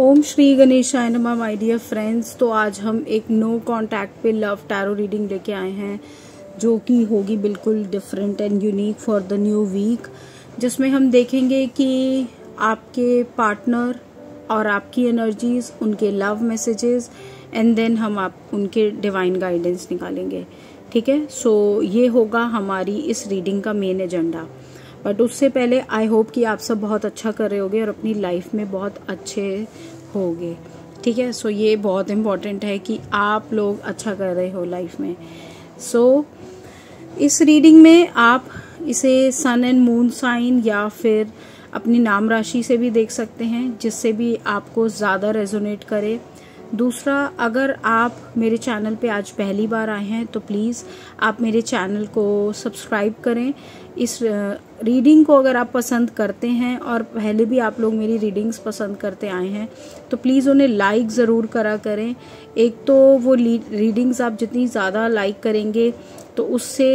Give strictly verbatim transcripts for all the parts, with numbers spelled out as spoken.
ओम श्री गणेशाय नमः my dear friends. तो आज हम एक नो कॉन्टैक्ट पे लव टैरो रीडिंग लेके आए हैं जो कि होगी बिल्कुल different and unique for the new week, जिसमें हम देखेंगे कि आपके पार्टनर और आपकी एनर्जीज, उनके लव मैसेजेस एंड देन हम आप उनके डिवाइन गाइडेंस निकालेंगे। ठीक है, सो so, ये होगा हमारी इस रीडिंग का मेन एजेंडा। बट उससे पहले आई होप कि आप सब बहुत अच्छा कर रहे होगे और अपनी लाइफ में बहुत अच्छे होगे। ठीक है, सो so, ये बहुत इम्पॉर्टेंट है कि आप लोग अच्छा कर रहे हो लाइफ में। सो so, इस रीडिंग में आप इसे सन एंड मून साइन या फिर अपनी नाम राशि से भी देख सकते हैं, जिससे भी आपको ज़्यादा रेजोनेट करे। दूसरा, अगर आप मेरे चैनल पे आज पहली बार आए हैं तो प्लीज़ आप मेरे चैनल को सब्सक्राइब करें। इस रीडिंग को अगर आप पसंद करते हैं और पहले भी आप लोग मेरी रीडिंग्स पसंद करते आए हैं तो प्लीज़ उन्हें लाइक ज़रूर करा करें। एक तो वो रीडिंग्स आप जितनी ज़्यादा लाइक करेंगे तो उससे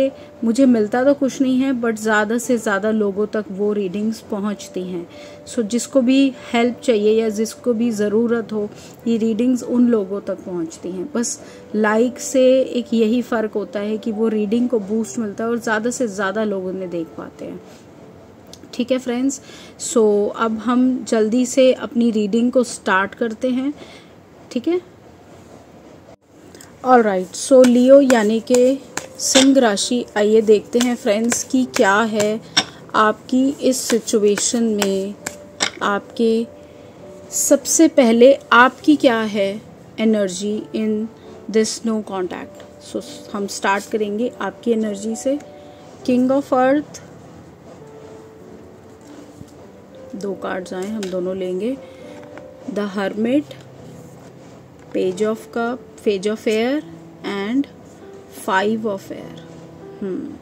मुझे मिलता तो कुछ नहीं है, बट ज़्यादा से ज़्यादा लोगों तक वो रीडिंग्स पहुंचती हैं। सो so, जिसको भी हेल्प चाहिए या जिसको भी ज़रूरत हो, ये रीडिंग्स उन लोगों तक पहुंचती हैं। बस लाइक से एक यही फ़र्क होता है कि वो रीडिंग को बूस्ट मिलता है और ज़्यादा से ज़्यादा लोग उन्हें देख पाते हैं। ठीक है फ्रेंड्स, सो so, अब हम जल्दी से अपनी रीडिंग को स्टार्ट करते हैं। ठीक है, ऑल राइट। सो लियो यानी कि सिंह राशि, आइए देखते हैं फ्रेंड्स कि क्या है आपकी इस सिचुएशन में। आपके सबसे पहले आपकी क्या है energy in this no contact. So हम स्टार्ट करेंगे आपकी एनर्जी से। किंग ऑफ अर्थ, दो कार्ड्स आए, हम दोनों लेंगे। The hermit, page of cup, page of air and five of air. हम्म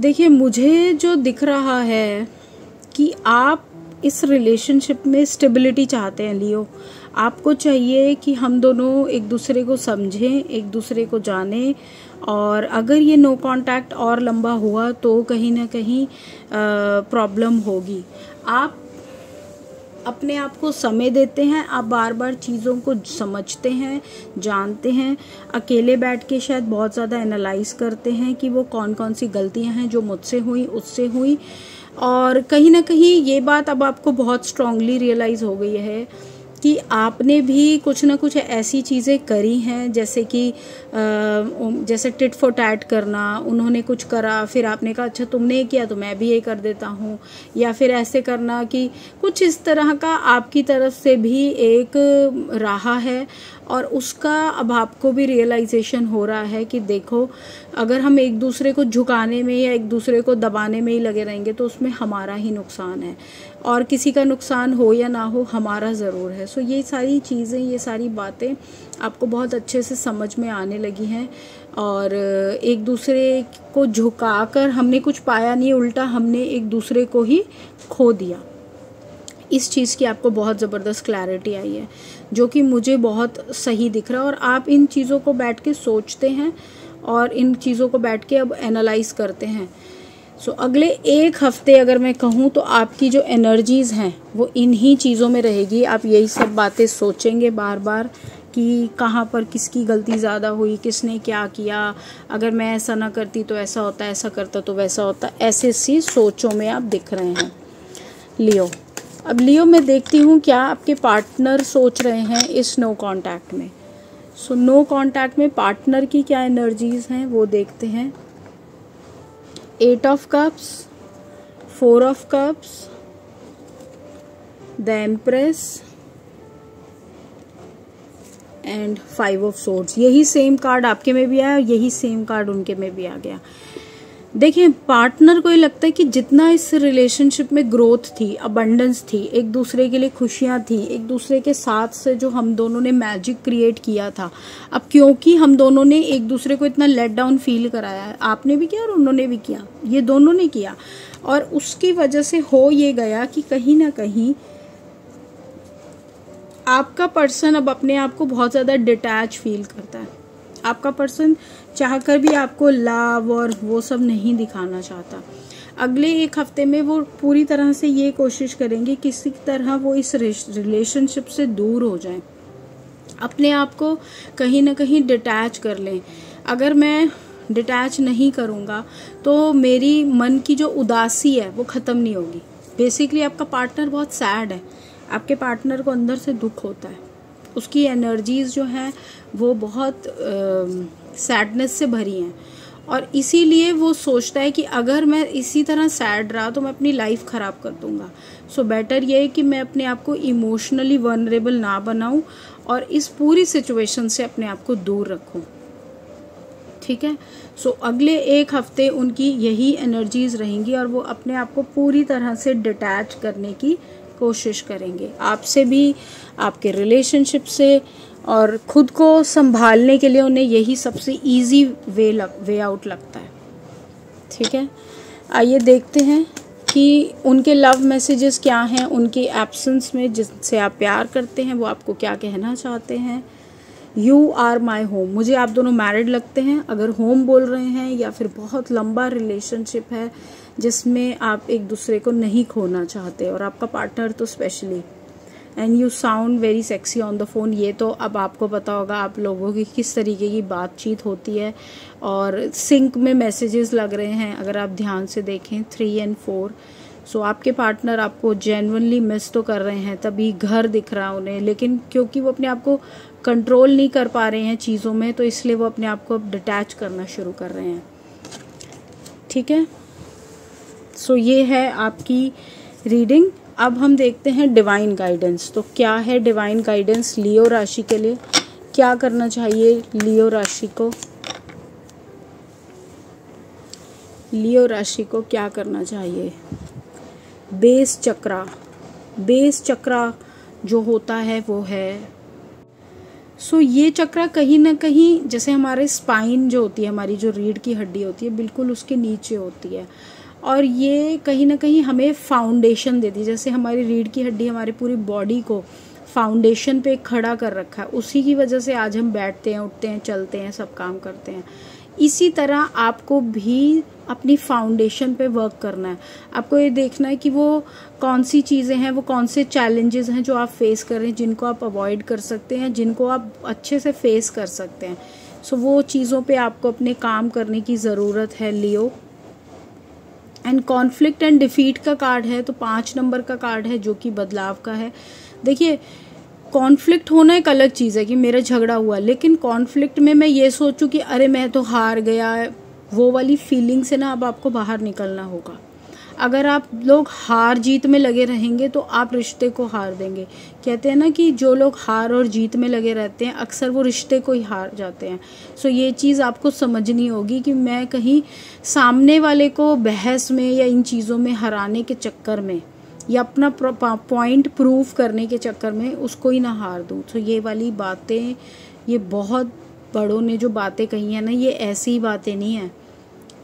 देखिए, मुझे जो दिख रहा है कि आप इस रिलेशनशिप में स्टेबिलिटी चाहते हैं लियो। आपको चाहिए कि हम दोनों एक दूसरे को समझें, एक दूसरे को जानें, और अगर ये नो कांटेक्ट और लंबा हुआ तो कहीं ना कहीं प्रॉब्लम होगी। आप अपने आप को समय देते हैं, आप बार बार चीज़ों को समझते हैं, जानते हैं, अकेले बैठ के शायद बहुत ज़्यादा एनालाइज करते हैं कि वो कौन कौन सी गलतियां हैं जो मुझसे हुई, उससे हुई। और कहीं ना कहीं ये बात अब आपको बहुत स्ट्रांगली रियलाइज़ हो गई है कि आपने भी कुछ ना कुछ ऐसी चीज़ें करी हैं, जैसे कि जैसे टिट फॉर टैट करना। उन्होंने कुछ करा, फिर आपने कहा अच्छा तुमने ये किया तो मैं भी ये कर देता हूँ, या फिर ऐसे करना कि कुछ इस तरह का आपकी तरफ से भी एक रहा है। और उसका अब आपको भी रियलाइजेशन हो रहा है कि देखो, अगर हम एक दूसरे को झुकाने में या एक दूसरे को दबाने में ही लगे रहेंगे तो उसमें हमारा ही नुकसान है, और किसी का नुकसान हो या ना हो हमारा ज़रूर है। सो ये सारी चीज़ें, ये सारी बातें आपको बहुत अच्छे से समझ में आने लगी हैं। और एक दूसरे को झुकाकर हमने कुछ पाया नहीं, उल्टा हमने एक दूसरे को ही खो दिया। इस चीज़ की आपको बहुत ज़बरदस्त क्लैरिटी आई है, जो कि मुझे बहुत सही दिख रहा है। और आप इन चीज़ों को बैठ के सोचते हैं और इन चीज़ों को बैठ के अब एनालाइज करते हैं। सो so, अगले एक हफ्ते अगर मैं कहूँ तो आपकी जो एनर्जीज़ हैं वो इन्हीं चीज़ों में रहेगी। आप यही सब बातें सोचेंगे बार बार कि कहाँ पर किसकी गलती ज़्यादा हुई, किसने क्या किया, अगर मैं ऐसा ना करती तो ऐसा होता, ऐसा करता तो वैसा होता। ऐसे सी सोचों में आप दिख रहे हैं लियो। अब लियो मैं देखती हूँ क्या आपके पार्टनर सोच रहे हैं इस नो कॉन्टैक्ट में। सो नो कॉन्टैक्ट में पार्टनर की क्या एनर्जीज़ हैं वो देखते हैं। Eight of cups, four of cups, the empress and five of swords. यही सेम कार्ड आपके में भी आया और यही सेम कार्ड उनके में भी आ गया। देखिए, पार्टनर को ये लगता है कि जितना इस रिलेशनशिप में ग्रोथ थी, अबंडेंस थी, एक दूसरे के लिए खुशियाँ थी, एक दूसरे के साथ से जो हम दोनों ने मैजिक क्रिएट किया था, अब क्योंकि हम दोनों ने एक दूसरे को इतना लेट डाउन फील कराया है, आपने भी किया और उन्होंने भी किया, ये दोनों ने किया, और उसकी वजह से हो ये गया कि कहीं ना कहीं आपका पर्सन अब अपने आप को बहुत ज़्यादा डिटैच फील करता है। आपका पर्सन चाहकर भी आपको लाभ और वो सब नहीं दिखाना चाहता। अगले एक हफ्ते में वो पूरी तरह से ये कोशिश करेंगे किसी तरह वो इस रिलेशनशिप से दूर हो जाएं, अपने आप को कहीं ना कहीं डिटैच कर लें। अगर मैं डिटैच नहीं करूँगा तो मेरी मन की जो उदासी है वो ख़त्म नहीं होगी। बेसिकली आपका पार्टनर बहुत सैड है, आपके पार्टनर को अंदर से दुख होता है, उसकी एनर्जीज़ जो हैं वो बहुत सैडनेस से भरी हैं और इसीलिए वो सोचता है कि अगर मैं इसी तरह सैड रहा तो मैं अपनी लाइफ ख़राब कर दूंगा। सो बेटर ये है कि मैं अपने आप को इमोशनली वल्नरेबल ना बनाऊं और इस पूरी सिचुएशन से अपने आप को दूर रखूं, ठीक है। सो अगले एक हफ्ते उनकी यही एनर्जीज़ रहेंगी और वो अपने आप को पूरी तरह से डिटैच करने की कोशिश करेंगे, आपसे भी, आपके रिलेशनशिप से, और ख़ुद को संभालने के लिए उन्हें यही सबसे इजी वे लग वे आउट लगता है, ठीक है। आइए देखते हैं कि उनके लव मैसेजेस क्या हैं, उनके एब्सेंस में जिससे आप प्यार करते हैं वो आपको क्या कहना चाहते हैं। यू आर माई होम, मुझे आप दोनों मैरिड लगते हैं। अगर होम बोल रहे हैं या फिर बहुत लंबा रिलेशनशिप है जिसमें आप एक दूसरे को नहीं खोना चाहते और आपका पार्टनर तो specially, and you sound very sexy on the phone. ये तो अब आपको पता होगा आप लोगों की किस तरीके की बातचीत होती है और सिंक में मैसेजेस लग रहे हैं अगर आप ध्यान से देखें, थ्री एंड फोर। सो आपके पार्टनर आपको जेन्युइनली मिस तो कर रहे हैं, तभी घर दिख रहा उन्हें, लेकिन क्योंकि वो अपने आप को कंट्रोल नहीं कर पा रहे हैं चीज़ों में तो इसलिए वो अपने आप को अब डिटैच करना शुरू कर रहे हैं, ठीक है। सो ये है आपकी रीडिंग। अब हम देखते हैं डिवाइन गाइडेंस, तो क्या है डिवाइन गाइडेंस लियो राशि के लिए, क्या करना चाहिए लियो राशि को, लियो राशि को क्या करना चाहिए। बेस चक्रा, बेस चक्रा जो होता है वो है, सो ये चक्रा कहीं ना कहीं जैसे हमारे स्पाइन जो होती है, हमारी जो रीढ़ की हड्डी होती है, बिल्कुल उसके नीचे होती है और ये कहीं ना कहीं हमें फाउंडेशन देती है। जैसे हमारी रीढ़ की हड्डी हमारी पूरी बॉडी को फाउंडेशन पे खड़ा कर रखा है, उसी की वजह से आज हम बैठते हैं, उठते हैं, चलते हैं, सब काम करते हैं। इसी तरह आपको भी अपनी फाउंडेशन पे वर्क करना है। आपको ये देखना है कि वो कौन सी चीज़ें हैं, वो कौन से चैलेंजेस हैं जो आप फेस कर रहे हैं, जिनको आप अवॉइड कर सकते हैं, जिनको आप अच्छे से फेस कर सकते हैं। सो वो चीज़ों पर आपको अपने काम करने की ज़रूरत है Leo. And conflict and defeat का कार्ड है, तो पाँच नंबर का कार्ड है जो कि बदलाव का है। देखिए कॉन्फ्लिक्ट होना एक अलग चीज़ है कि मेरा झगड़ा हुआ, लेकिन कॉन्फ्लिक्ट में मैं ये सोचूं कि अरे मैं तो हार गया, वो वाली फीलिंग से ना अब आपको बाहर निकलना होगा। अगर आप लोग हार जीत में लगे रहेंगे तो आप रिश्ते को हार देंगे। कहते हैं ना कि जो लोग हार और जीत में लगे रहते हैं अक्सर वो रिश्ते को ही हार जाते हैं। सो ये चीज़ आपको समझनी होगी कि मैं कहीं सामने वाले को बहस में या इन चीज़ों में हराने के चक्कर में या अपना पॉइंट प्रूव करने के चक्कर में उसको ही ना हार दूँ। सो ये वाली बातें, ये बहुत बड़ों ने जो बातें कही हैं ना, ये ऐसी बातें नहीं हैं।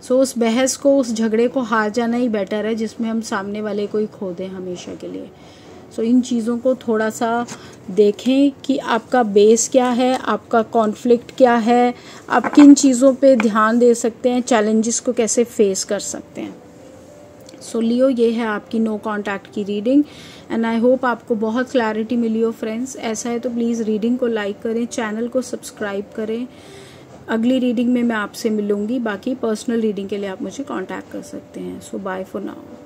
सो so, उस बहस को, उस झगड़े को हार जाना ही बेटर है जिसमें हम सामने वाले को ही खो दें हमेशा के लिए। सो so, इन चीज़ों को थोड़ा सा देखें कि आपका बेस क्या है, आपका कॉन्फ्लिक्ट क्या है, आप किन चीज़ों पे ध्यान दे सकते हैं, चैलेंजेस को कैसे फेस कर सकते हैं। सो so, लियो ये है आपकी नो कॉन्टैक्ट की रीडिंग एंड आई होप आपको बहुत क्लैरिटी मिली हो फ्रेंड्स। ऐसा है तो प्लीज़ रीडिंग को लाइक करें, चैनल को सब्सक्राइब करें। अगली रीडिंग में मैं आपसे मिलूंगी, बाकी पर्सनल रीडिंग के लिए आप मुझे कांटेक्ट कर सकते हैं। So bye for now.